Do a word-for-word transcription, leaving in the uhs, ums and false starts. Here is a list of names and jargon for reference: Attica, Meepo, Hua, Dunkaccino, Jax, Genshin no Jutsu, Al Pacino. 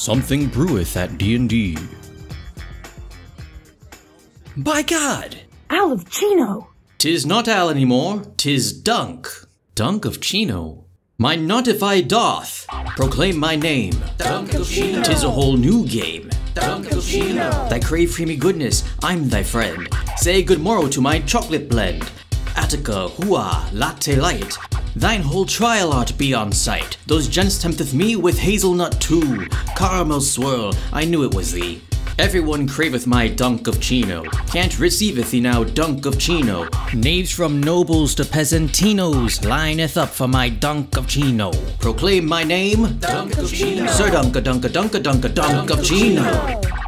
Something breweth at D and D. By God! Al of Chino! Tis not Al anymore, tis Dunk. Dunk of Chino. My notify doth. Proclaim my name. Dunkaccino. Tis a whole new game. Dunkaccino. Thy crave creamy goodness, I'm thy friend. Say good morrow to my chocolate blend. Attica, Hua, Latte Light. Thine whole trial art be on sight. Those gents tempteth me with hazelnut too. Caramel swirl, I knew it was thee. Everyone craveth my Dunkaccino. Can't receiveth thee now, Dunkaccino. Knaves from nobles to peasantinos lineth up for my Dunkaccino. Proclaim my name, Dunkaccino. Sir Dunka Dunka Dunka Dunka Dunkaccino.